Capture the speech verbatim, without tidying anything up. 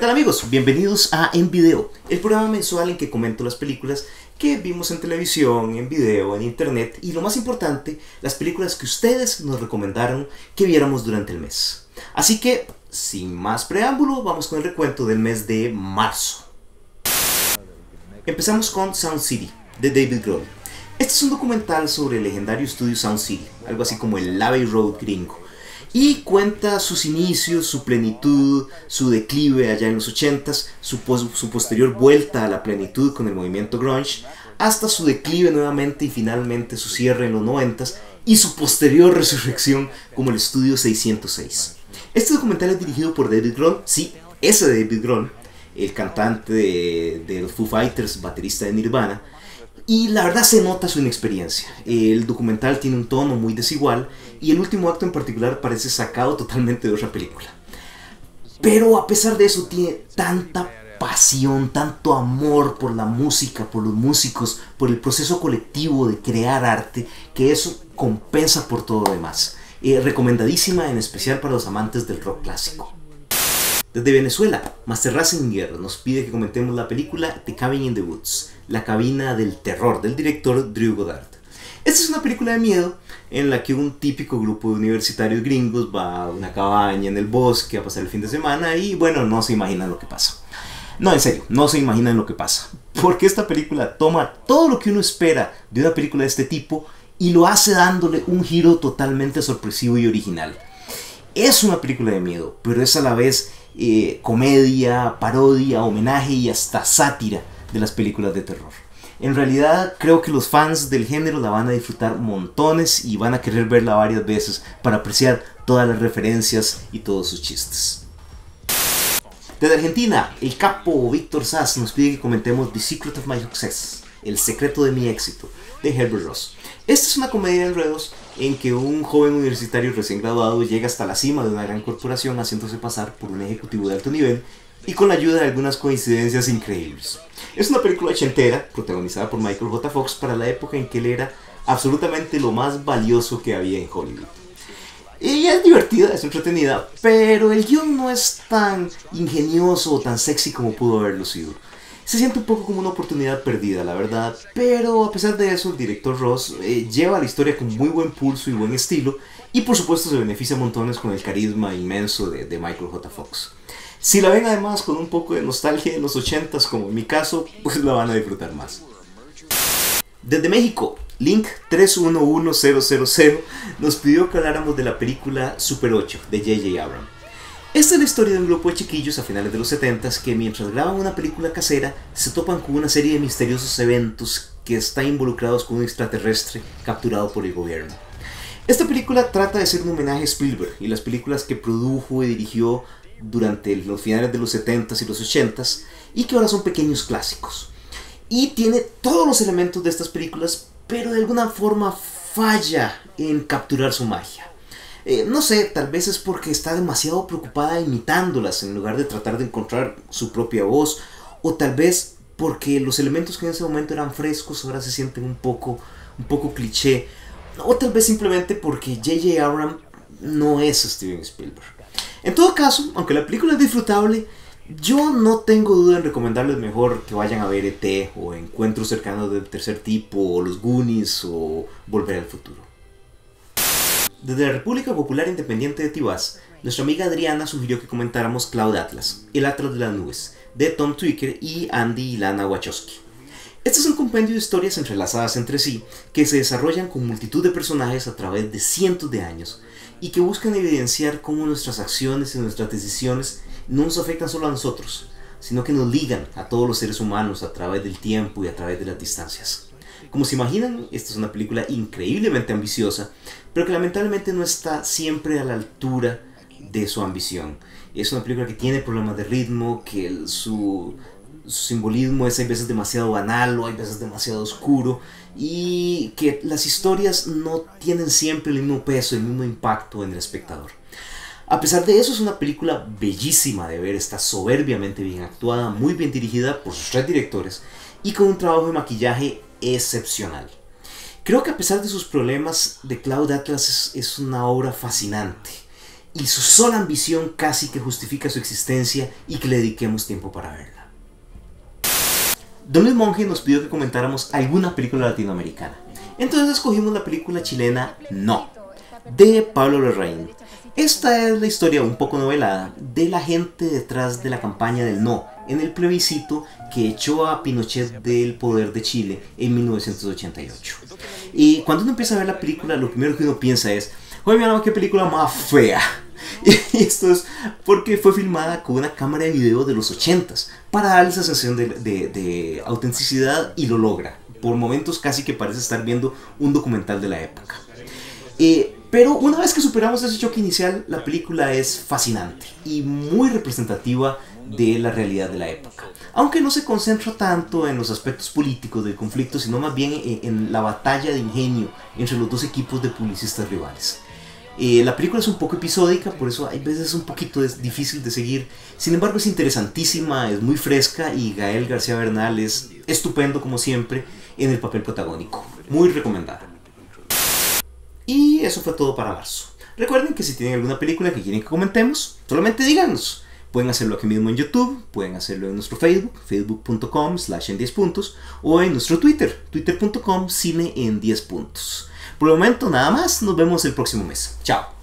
¿Qué tal amigos? Bienvenidos a En Video, el programa mensual en que comento las películas que vimos en televisión, en video, en internet y lo más importante, las películas que ustedes nos recomendaron que viéramos durante el mes. Así que, sin más preámbulo, vamos con el recuento del mes de marzo. Empezamos con Sound City, de David Grohl. Este es un documental sobre el legendario estudio Sound City, algo así como el Abbey Road gringo. Y cuenta sus inicios, su plenitud, su declive allá en los ochentas, su, pos su posterior vuelta a la plenitud con el movimiento grunge, hasta su declive nuevamente y finalmente su cierre en los noventas y su posterior resurrección como el estudio seiscientos seis. Este documental es dirigido por David Grohl, sí, ese David Grohl, el cantante de, de los Foo Fighters, baterista de Nirvana, y la verdad se nota su inexperiencia. El documental tiene un tono muy desigual y el último acto en particular parece sacado totalmente de otra película. Pero a pesar de eso tiene tanta pasión, tanto amor por la música, por los músicos, por el proceso colectivo de crear arte, que eso compensa por todo lo demás. Eh, recomendadísima en especial para los amantes del rock clásico. Desde Venezuela, Master Razinguerra nos pide que comentemos la película The Cabin in the Woods, la cabina del terror, del director Drew Goddard. Esta es una película de miedo en la que un típico grupo de universitarios gringos va a una cabaña en el bosque a pasar el fin de semana y bueno, no se imaginan lo que pasa. No, en serio, no se imaginan lo que pasa. Porque esta película toma todo lo que uno espera de una película de este tipo y lo hace dándole un giro totalmente sorpresivo y original. Es una película de miedo, pero es a la vez Eh, comedia, parodia, homenaje y hasta sátira de las películas de terror. En realidad creo que los fans del género la van a disfrutar montones y van a querer verla varias veces para apreciar todas las referencias y todos sus chistes. Desde Argentina, el capo Víctor Sass nos pide que comentemos The Secret of My Success, el secreto de mi éxito, de Herbert Ross. Esta es una comedia de enredos en que un joven universitario recién graduado llega hasta la cima de una gran corporación haciéndose pasar por un ejecutivo de alto nivel y con la ayuda de algunas coincidencias increíbles. Es una película ochentera protagonizada por Michael J. Fox para la época en que él era absolutamente lo más valioso que había en Hollywood. Ella es divertida, es entretenida, pero el guión no es tan ingenioso o tan sexy como pudo haberlo sido. Se siente un poco como una oportunidad perdida, la verdad, pero a pesar de eso el director Ross eh, lleva la historia con muy buen pulso y buen estilo y por supuesto se beneficia montones con el carisma inmenso de, de Michael J. Fox. Si la ven además con un poco de nostalgia de los ochentas como en mi caso, pues la van a disfrutar más. Desde México, Link tres uno uno cero cero cero nos pidió que habláramos de la película Super ocho de J J Abrams. Esta es la historia de un grupo de chiquillos a finales de los setentas que mientras graban una película casera se topan con una serie de misteriosos eventos que están involucrados con un extraterrestre capturado por el gobierno. Esta película trata de ser un homenaje a Spielberg y las películas que produjo y dirigió durante los finales de los setentas y los ochentas y que ahora son pequeños clásicos. Y tiene todos los elementos de estas películas, pero de alguna forma falla en capturar su magia. Eh, no sé, tal vez es porque está demasiado preocupada imitándolas en lugar de tratar de encontrar su propia voz, o tal vez porque los elementos que en ese momento eran frescos ahora se sienten un poco, un poco cliché, o tal vez simplemente porque J J Abrams no es Steven Spielberg. En todo caso, aunque la película es disfrutable, yo no tengo duda en recomendarles mejor que vayan a ver E T o Encuentros Cercanos del Tercer Tipo o Los Goonies o Volver al Futuro. Desde la República Popular Independiente de Tibás, nuestra amiga Adriana sugirió que comentáramos Cloud Atlas, el Atlas de las Nubes, de Tom Tykwer y Andy y Lana Wachowski. Este es un compendio de historias entrelazadas entre sí, que se desarrollan con multitud de personajes a través de cientos de años, y que buscan evidenciar cómo nuestras acciones y nuestras decisiones no nos afectan solo a nosotros, sino que nos ligan a todos los seres humanos a través del tiempo y a través de las distancias. Como se imaginan, esta es una película increíblemente ambiciosa, pero que lamentablemente no está siempre a la altura de su ambición. Es una película que tiene problemas de ritmo, que el, su, su simbolismo es hay veces demasiado banal o hay veces demasiado oscuro, y que las historias no tienen siempre el mismo peso, el mismo impacto en el espectador. A pesar de eso, es una película bellísima de ver, está soberbiamente bien actuada, muy bien dirigida por sus tres directores, y con un trabajo de maquillaje excepcional. Creo que a pesar de sus problemas, The Cloud Atlas es, es una obra fascinante. y su sola ambición casi que justifica su existencia y que le dediquemos tiempo para verla. Don Luis Monge nos pidió que comentáramos alguna película latinoamericana. Entonces escogimos la película chilena No, de Pablo Larraín. Esta es la historia un poco novelada de la gente detrás de la campaña del No en el plebiscito que echó a Pinochet del poder de Chile en mil novecientos ochenta y ocho. Y cuando uno empieza a ver la película, lo primero que uno piensa es: ¡oye, mi alma, qué película más fea! Y esto es porque fue filmada con una cámara de video de los ochentas para darle esa sensación de, de, de autenticidad, y lo logra. Por momentos casi que parece estar viendo un documental de la época. Eh, pero una vez que superamos ese choque inicial, la película es fascinante y muy representativa de la realidad de la época. Aunque no se concentra tanto en los aspectos políticos del conflicto, sino más bien en, en la batalla de ingenio entre los dos equipos de publicistas rivales. Eh, la película es un poco episódica, por eso hay veces un poquito es difícil de seguir. Sin embargo, es interesantísima, es muy fresca, y Gael García Bernal es estupendo como siempre en el papel protagónico. Muy recomendada. Y eso fue todo para marzo. Recuerden que si tienen alguna película que quieren que comentemos, solamente díganos. Pueden hacerlo aquí mismo en YouTube, pueden hacerlo en nuestro Facebook, facebook punto com slash en diez puntos, o en nuestro Twitter, twitter punto com cine en diez puntos. Por el momento nada más, nos vemos el próximo mes. Chao.